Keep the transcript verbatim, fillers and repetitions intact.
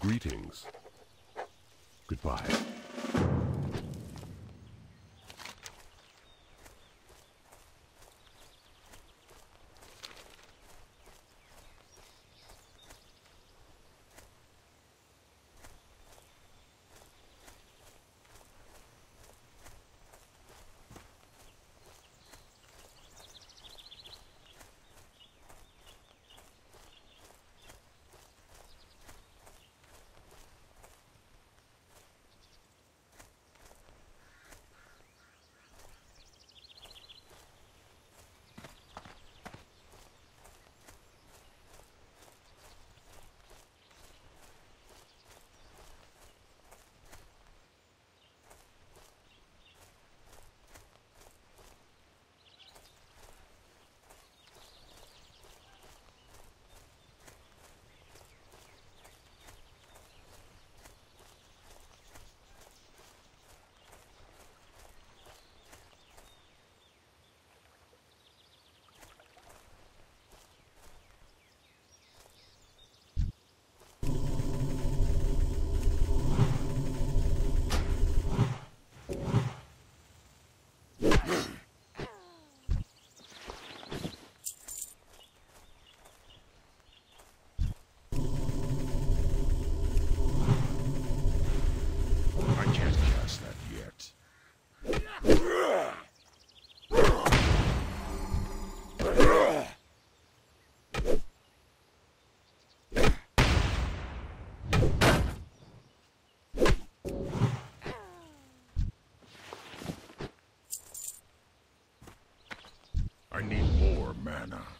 Greetings. Goodbye. I need more mana.